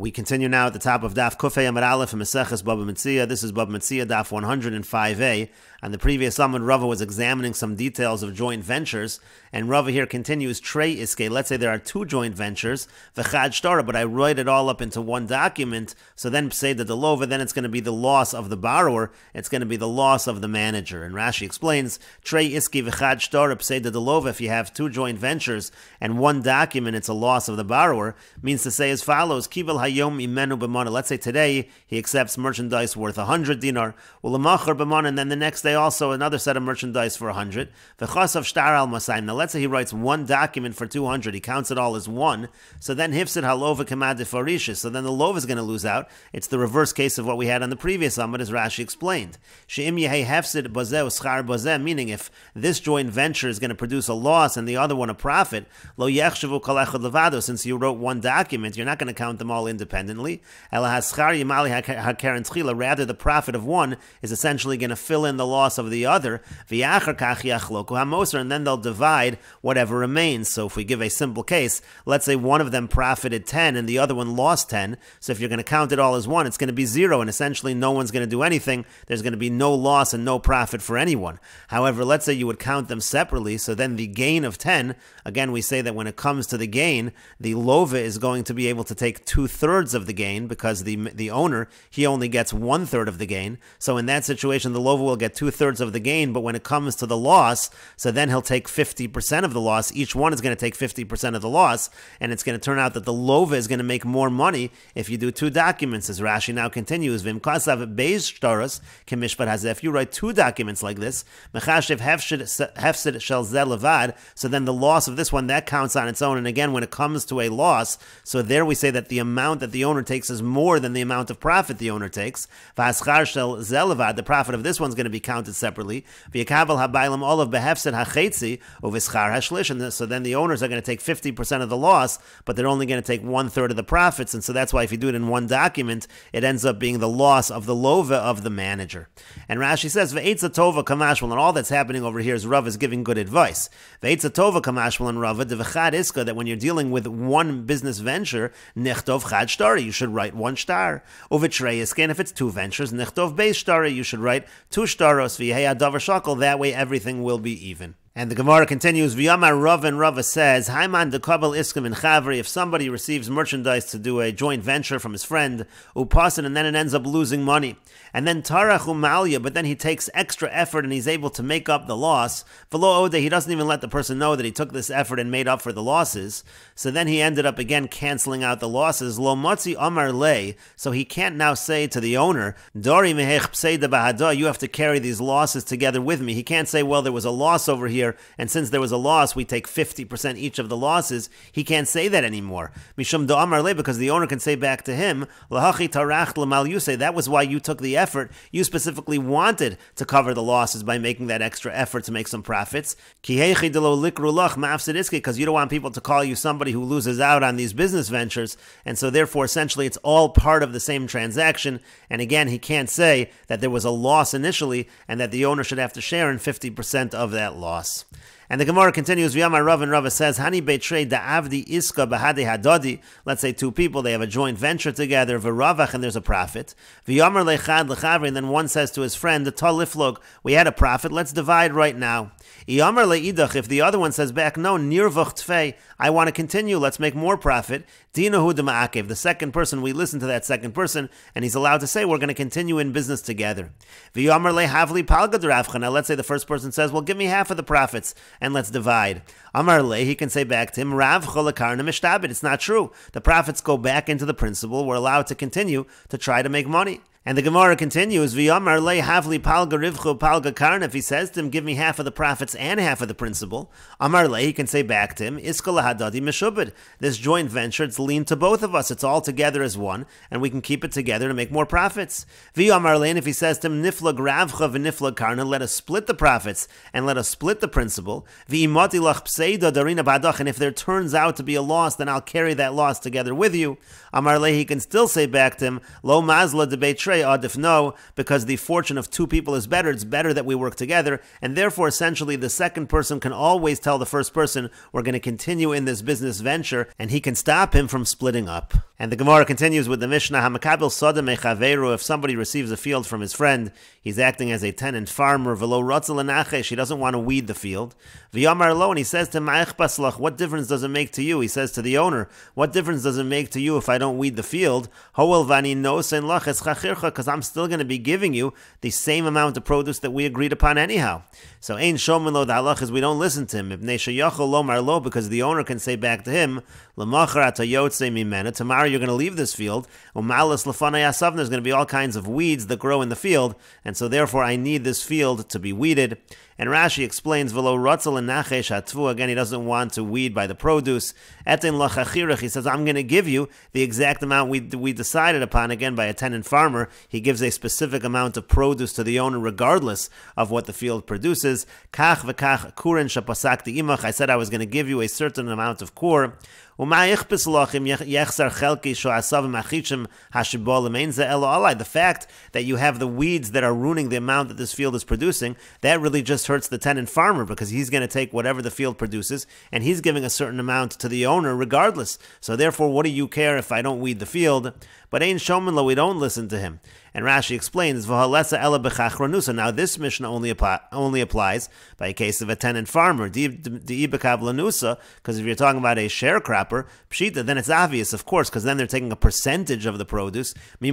We continue now at the top of Daf kuf hei Amar Aleph and Mesechas Metzia. This is Bab Metzia, Daf 105a. On the previous Amud, Rava was examining some details of joint ventures, and Rava here continues, Trey Iske. Let's say there are two joint ventures, Vichad Stara, but I write it all up into one document, so then say the Dalova, then it's going to be the loss of the borrower, it's going to be the loss of the manager. And Rashi explains, Trey Iske Vichad Stara, say the Dalova, if you have two joint ventures and one document, it's a loss of the borrower, means to say as follows, Kibel let's say today he accepts merchandise worth 100 dinar, and then the next day also another set of merchandise for 100. Now let's say he writes one document for 200, he counts it all as one, so then hifsid halova kamad farishes. So then the lova is going to lose out. It's the reverse case of what we had on the previous amud, as Rashi explained. Meaning if this joint venture is going to produce a loss and the other one a profit, since you wrote one document, you're not going to count them all independently. Rather, the profit of one is essentially going to fill in the loss of the other. And then they'll divide whatever remains. So if we give a simple case, let's say one of them profited 10 and the other one lost 10. So if you're going to count it all as one, it's going to be zero, and essentially no one's going to do anything. There's going to be no loss and no profit for anyone. However, let's say you would count them separately. So then the gain of 10, again, we say that when it comes to the gain, the lova is going to be able to take 2/3 of the gain, because the owner, he only gets 1/3 of the gain. So in that situation, the lova will get 2/3 of the gain, but when it comes to the loss, so then he'll take 50% of the loss. Each one is going to take 50% of the loss, and it's going to turn out that the lova is going to make more money if you do two documents. As Rashi now continues, if you write two documents like this, so then the loss of this one, that counts on its own. And again, when it comes to a loss, so there we say that the amount that the owner takes is more than the amount of profit the owner takes. The profit of this one is going to be counted separately. And so then the owners are going to take 50% of the loss, but they're only going to take 1/3 of the profits. And so that's why if you do it in one document, it ends up being the loss of the lova of the manager. And Rashi says, and all that's happening over here is Rav is giving good advice. That when you're dealing with one business venture, you should write one shtar. And if it's two ventures, you should write two shtaros. That way everything will be even. And the Gemara continues, V'yamar Rav, and Rava says, Haiman dekabel iskim in chavri, if somebody receives merchandise to do a joint venture from his friend, upasan, and then it ends up losing money. And then tarach umalya, but then he takes extra effort and he's able to make up the loss. V'lo ode, he doesn't even let the person know that he took this effort and made up for the losses. So then he ended up again canceling out the losses. Lo matzi amar le, so he can't now say to the owner, Dori mehech pseida bahada, you have to carry these losses together with me. He can't say, well, there was a loss over here, and since there was a loss, we take 50% each of the losses. He can't say that anymore. Mishum do'amar le, because the owner can say back to him, Lahachi tarach l'mal yusei, that was why you took the effort. You specifically wanted to cover the losses by making that extra effort to make some profits. Ki heichi delo likru lach ma'afsid iske, because you don't want people to call you somebody who loses out on these business ventures. And so therefore, essentially, it's all part of the same transaction. And again, he can't say that there was a loss initially and that the owner should have to share in 50% of that loss. And the Gemara continues, V'yamar Rav, and Rava says, Hani betrei da'avdi iska b'hadei hadodi. Let's say two people, they have a joint venture together, v'ravach, and there's a profit. V'yamar lechad lechavri, and then one says to his friend, the taliflog, we had a profit, let's divide right now. Iyamar le'idach, if the other one says back, no, nirvach tfei, I want to continue, let's make more profit. Dinahu dema'akev, the second person, we listen to that second person, and he's allowed to say, we're going to continue in business together. V'yamar lehavli palgadrafcha, now let's say the first person says, well, give me half of the profits, and let's divide. Amar le, he can say back to him, Rav cholakarna mishtabit, it's not true. The profits go back into the principal. We're allowed to continue to try to make money. And the Gemara continues, V'yamar le havli palga rivchu palga karna, if he says to him, give me half of the profits and half of the principal, Amar le, he can say back to him, Iska lahadadi meshubid, this joint venture, it's lean to both of us, it's all together as one, and we can keep it together to make more profits. V'yamar le, if he says to him, Niflag ravcha v'niflag karna, let us split the profits and let us split the principal. V'imati lach pseida darina badach, and if there turns out to be a loss, then I'll carry that loss together with you. Amar le, he can still say back to him, Lo mazla debeitre, Trey Adif, no, because the fortune of two people is better. It's better that we work together. And therefore, essentially, the second person can always tell the first person, we're going to continue in this business venture, and he can stop him from splitting up. And the Gemara continues with the Mishnah, HaMakabel Sodom Echaveru, if somebody receives a field from his friend, he's acting as a tenant farmer, Velo Rotzel Anachesh, he doesn't want to weed the field. V'yamar lo, and he says to him, what difference does it make to you? He says to the owner, what difference does it make to you if I don't weed the field? Hoel vani nosen lach eschachircha, because I'm still going to be giving you the same amount of produce that we agreed upon anyhow. So ein shomen lo, the halach is we don't listen to him. Ibnei sheyochel lomar lo, because the owner can say back to him, l'machar ata yotze mimena, tomorrow you're going to leave this field. Umalas lefanei asavna, there's going to be all kinds of weeds that grow in the field, and so therefore I need this field to be weeded. And Rashi explains, v'lo rotzel and nachesh hatvu, again, he doesn't want to weed by the produce. Etin lachachirach, he says, I'm going to give you the exact amount we decided upon, again, by a tenant farmer. He gives a specific amount of produce to the owner, regardless of what the field produces. Kach v'kach kurin shapasakti imach, I said I was going to give you a certain amount of kur. The fact that you have the weeds that are ruining the amount that this field is producing, that really just hurts the tenant farmer, because he's going to take whatever the field produces and he's giving a certain amount to the owner regardless. So therefore, what do you care if I don't weed the field? But Ein Shomen Lo, we don't listen to him. And Rashi explains, now this Mishnah only applies by a case of a tenant farmer, because if you're talking about a sharecropper, pshita, then it's obvious, of course, because then they're taking a percentage of the produce. He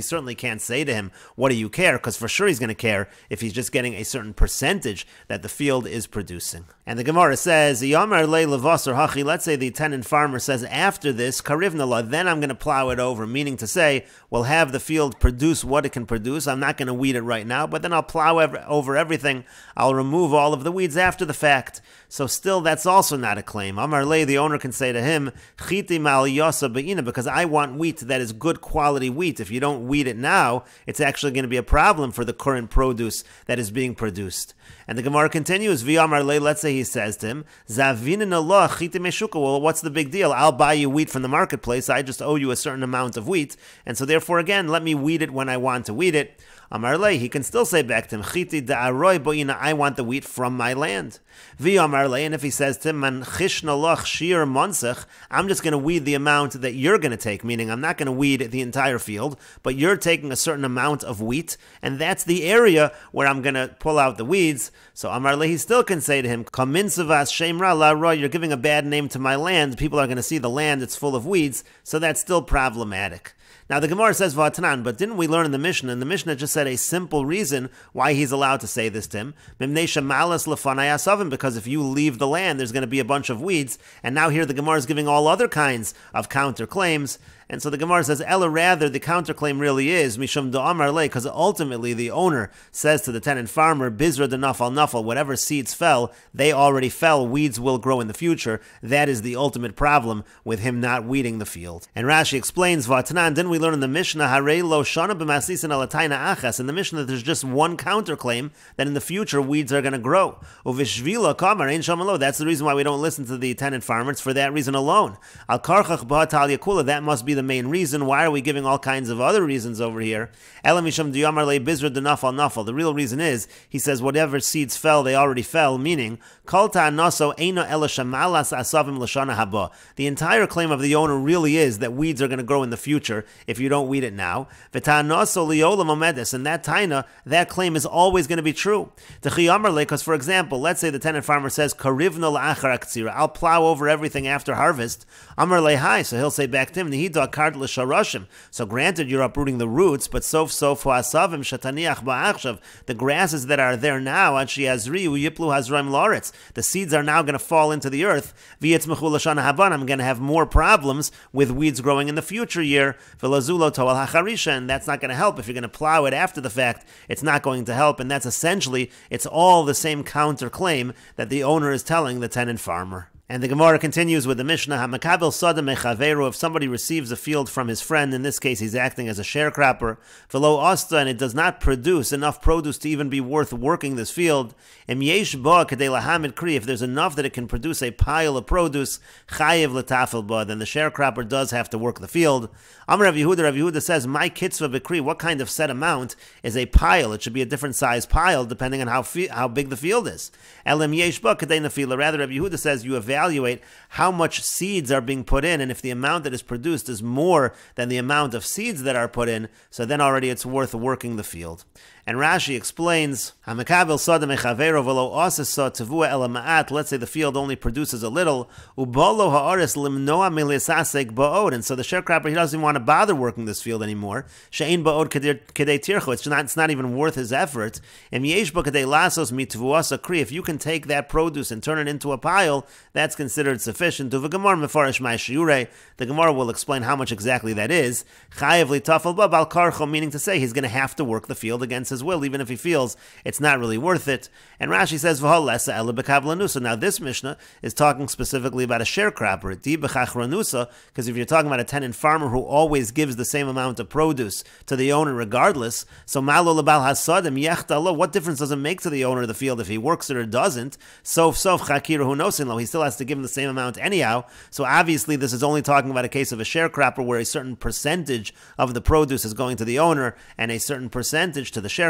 certainly can't say to him, what do you care? Because for sure he's going to care if he's just getting a certain percentage that the field is producing. And the Gemara says, let's say the tenant farmer says, after this, then I'm going to plow it over, meaning to say, we'll have the field produce what it can produce. I'm not going to weed it right now, but then I'll plow over everything. I'll remove all of the weeds after the fact. So still, that's also not a claim. Amar le, the owner can say to him, Chiti ma'al yosa be'ina, because I want wheat that is good quality wheat. If you don't weed it now, it's actually going to be a problem for the current produce that is being produced. And the Gemara continues, V'amar le, let's say he says to him, Zavinin Allah chiti meshuka, well, what's the big deal? I'll buy you wheat from the marketplace. I just owe you a certain amount of wheat. And so therefore, again, let me weed it when I want to weed it. Amar le, he can still say back to him, Chiti da'aroi be'ina, I want the wheat from my land. V'amar le, and if he says to him, Man chishna lach shir monsach, I'm just going to weed the amount that you're going to take, meaning I'm not going to weed the entire field, but you're taking a certain amount of wheat, and that's the area where I'm going to pull out the weeds. So Amar le, he still can say to him, Kamin savas shemra la roy, you're giving a bad name to my land. People are going to see the land, it's full of weeds, so that's still problematic. Now the Gemara says, Vatanan, but didn't we learn in the Mishnah? And the Mishnah just said a simple reason why he's allowed to say this to him. Mimnei shemalas lefanai asavim, because if you leave the land, there's going to be a bunch of weeds. And now here the Gemara is giving all other kinds of counterclaims. And so the Gemara says, Ella, rather, the counterclaim really is, Mishum Do'amar Le, because ultimately the owner says to the tenant farmer, Bizra denaf al nafal, whatever seeds fell, they already fell, weeds will grow in the future. That is the ultimate problem with him not weeding the field. And Rashi explains, Vatanan, didn't we learn in the Mishnah, Hare lo shana b'masisin alataina achas, in the Mishnah that there's just one counterclaim, that in the future weeds are going to grow. Uvishvila kamar ein shamalo, that's the reason why we don't listen to the tenant farmer, it's for that reason alone. Al karchach b'hatal yakula, that must be the main reason. Why are we giving all kinds of other reasons over here? The real reason is, he says, whatever seeds fell, they already fell, meaning the entire claim of the owner really is that weeds are going to grow in the future if you don't weed it now. And that taina, that claim is always going to be true. Because for example, let's say the tenant farmer says, I'll plow over everything after harvest. So he'll say back to him, so granted, you're uprooting the roots, but the grasses that are there now, the seeds are now going to fall into the earth. I'm going to have more problems with weeds growing in the future year. And that's not going to help. If you're going to plow it after the fact, it's not going to help. And that's essentially, it's all the same counterclaim that the owner is telling the tenant farmer. And the Gemara continues with the Mishnah, HaMakabel Sada Mechaveru, if somebody receives a field from his friend, in this case he's acting as a sharecropper, Velo Asta, and it does not produce enough produce to even be worth working this field, Im Yesh Ba Kedei Lahamid Kri, if there's enough that it can produce a pile of produce, Chayev Latafel Ba, then the sharecropper does have to work the field. Amar Rav Yehuda says, My Kitzva Bekri, what kind of set amount is a pile? It should be a different size pile depending on how big the field is. Elim Yesh Ba Kedei Nafila, rather Rav Yehuda says, you have evaluate how much seeds are being put in, and if the amount that is produced is more than the amount of seeds that are put in, so then already it's worth working the field. And Rashi explains, let's say the field only produces a little, and so the sharecropper, he doesn't even want to bother working this field anymore. It's not even worth his effort. If you can take that produce and turn it into a pile, that's considered sufficient. The Gemara will explain how much exactly that is, meaning to say he's going to have to work the field against his will, even if he feels it's not really worth it. And Rashi says, now this Mishnah is talking specifically about a sharecropper, because if you're talking about a tenant farmer who always gives the same amount of produce to the owner regardless, so what difference does it make to the owner of the field if he works it or doesn't? He still has to give him the same amount anyhow. So obviously this is only talking about a case of a sharecropper where a certain percentage of the produce is going to the owner and a certain percentage to the sharecropper.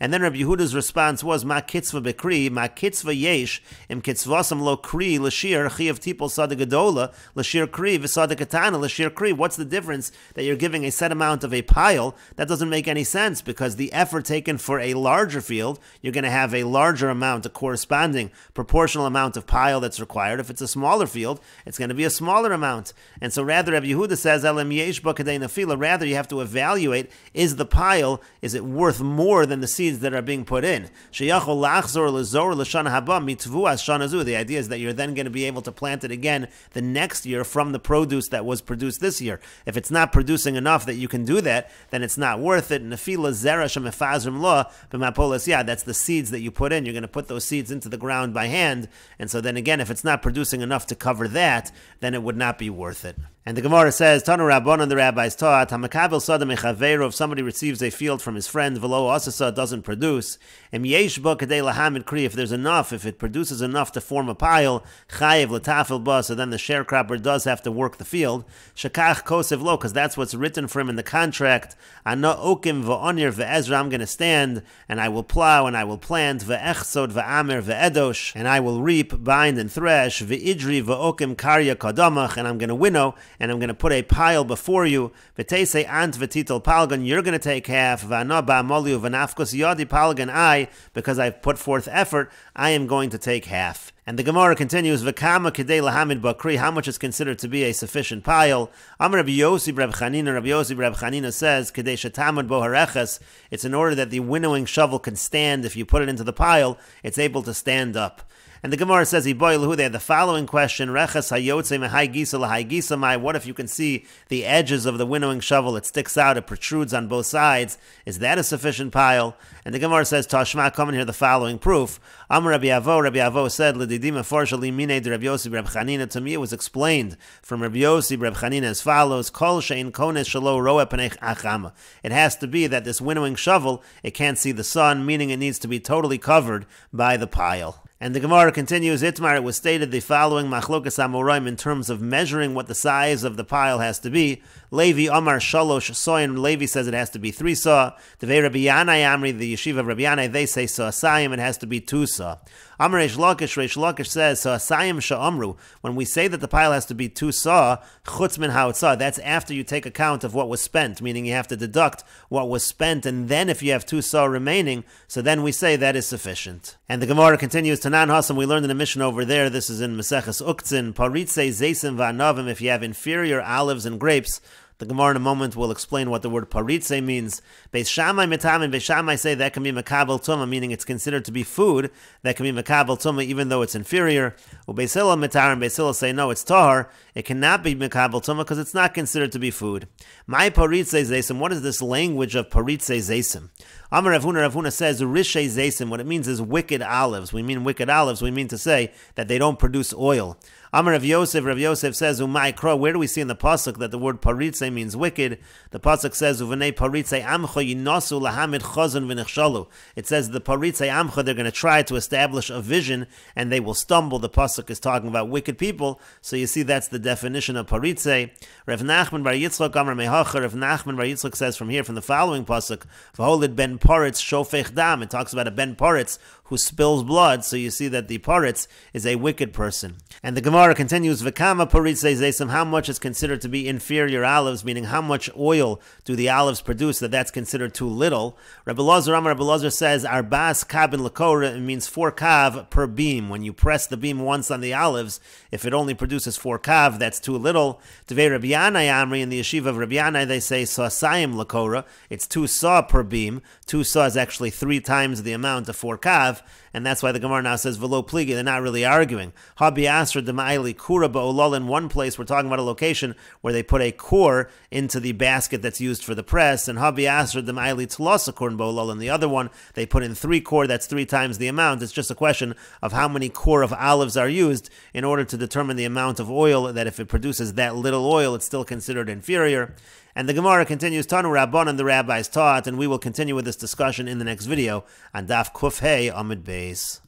And then Rabbi Yehuda's response was, Ma kitzva bekri, ma kitzva yesh, im kitzvasam lo kri, l'shir, chi of tipol sada gadola, l'shir kri, v'sada katana, l'shir kri. What's the difference that you're giving a set amount of a pile? That doesn't make any sense, because the effort taken for a larger field, you're going to have a larger amount, a corresponding proportional amount of pile that's required. If it's a smaller field, it's going to be a smaller amount. And so rather, Rabbi Yehuda says, Elam yesh ba kadei nafila, rather you have to evaluate, is the pile, is it worth more than the seeds that are being put in? Sheyachol lachzor lezor l'shana haba mitvuas shana zu. The idea is that you're then going to be able to plant it again the next year from the produce that was produced this year. If it's not producing enough that you can do that, then it's not worth it. Nafila zera shemefazrim la b'mapolas yad. That's the seeds that you put in. You're going to put those seeds into the ground by hand. And so then again, if it's not producing enough to cover that, then it would not be worth it. And the Gemara says, Tanu Rabbanon, the rabbis taught, HaMakabel Sada Mechaveru, if somebody receives a field from his friend, Velo Asasa, doesn't produce, Im Yesh Ba Kadei Lahamid Kri, if there's enough, if it produces enough to form a pile, Chayev Latafil Ba, so then the sharecropper does have to work the field, Shekach Kosev Lo, because that's what's written for him in the contract, Ana Okim Va'onir Ve'ezra, I'm going to stand, and I will plow, and I will plant, Ve'echsod Va'amir Ve'edosh, and I will reap, bind, and thresh, Ve'idri Va'okim Karya Kadamach, and I'm going to winnow, and I'm going to put a pile before you. V'teisei ant v'titel palgan, you're going to take half. V'ana ba'amoliu v'nafkos yadi palgan, I, because I've put forth effort, I am going to take half. And the Gemara continues, V'kama kedei lahamid bakri, how much is considered to be a sufficient pile? Amar Rabbi Yosi Rabbi Chanina says, Kedei shetamud bo hareches, it's in order that the winnowing shovel can stand. If you put it into the pile, it's able to stand up. And the Gemara says, Iboilahu, they had the following question, Reches hayotze mehai gisa lahai gisamai, what if you can see the edges of the winnowing shovel? It sticks out, it protrudes on both sides. Is that a sufficient pile? And the Gemara says, Tashma, come and hear the following proof. Amar Rabbi Avo said, L'didima forsha limine de Rabbi Yosi Rabbi Chanina, to me it was explained from Rabbi Yosi Rabbi Chanina as follows, Kol she'in kones shelo roeh pnei achama. It has to be that this winnowing shovel, it can't see the sun, meaning it needs to be totally covered by the pile. And the Gemara continues, Itmar, it was stated the following machlokas amoraim in terms of measuring what the size of the pile has to be. Levi Amar Shalosh Soyin, Levi says it has to be 3 saw. Devei Rabbi Yanai Amri, the yeshiva of Rabbi Yanai, they say Saasayim, it has to be 2 saw. Amar Reish Lakish says, Saasayim Sha'amru, when we say that the pile has to be 2 saw, Chutz min ha'otzah, that's after you take account of what was spent, meaning you have to deduct what was spent, and then if you have 2 saw remaining, so then we say that is sufficient. And the Gemara continues, Tanan Hassam, we learned in a mission over there, this is in Mesechas Uktzin, Paritze Zeisim Va'anavim, if you have inferior olives and grapes, The Gemara in a moment will explain what the word paritze means. Beishamay mitam and Beishamay say that can be mekabel tuma, meaning it's considered to be food that can be mekabel tuma even though it's inferior. Beishila mitar and Beishila say no, it's tahar. It cannot be mekabel tuma because it's not considered to be food. My paritze zeisim. What is this language of paritze zeisim? Amar Rav Huna. Rav Huna says rishe zeisim. What it means is wicked olives. We mean wicked olives. We mean to say that they don't produce oil. Amar Rav Yosef. Rav Yosef says umay kro. Where do we see in the pasuk that the word paritze means wicked? The pasuk says uvenei paritze amcha yinosu lahamid chazon v'nechshalu. It says the paritze amcha, they're going to try to establish a vision and they will stumble. The pasuk is talking about wicked people, so you see that's the definition of paritze. Rav Nachman Bar Yitzchak Amar Mehacher. Rav Nachman Bar Yitzchak says from here, from the following pasuk, v'holid ben paritz shofech dam. It talks about a ben paritz who spills blood, so you see that the paritz is a wicked person. And the Gemara continues, v'kama paritze zeisim. How much is considered to be inferior olives? Meaning how much oil do the olives produce that's considered too little. Rabbi Lazar, Amar Rabbi Lazar says, arbas kabin lakora, it means 4 kav per beam. When you press the beam once on the olives, if it only produces 4 kav, that's too little. Tevei Rabbi Yanai Amri, in the yeshiva of Rabbi Yanai, they say, sa'asayim lakora, it's 2 sa per beam. 2 sa is actually 3 times the amount of 4 kav, and that's why the Gemara now says, velo pligi, they're not really arguing. Habi asra dema'ili kura ba'olol, in one place, we're talking about a location where they put a core into the basket that's used for the press, and Habi Asr Demaili Tlosakorn Bolol, and the other one, they put in 3 kor, that's 3 times the amount. It's just a question of how many kor of olives are used in order to determine the amount of oil, that if it produces that little oil, it's still considered inferior. And the Gemara continues, Tanu Rabban, and the rabbis taught, and we will continue with this discussion in the next video on Daf kuf hei Amid Beis.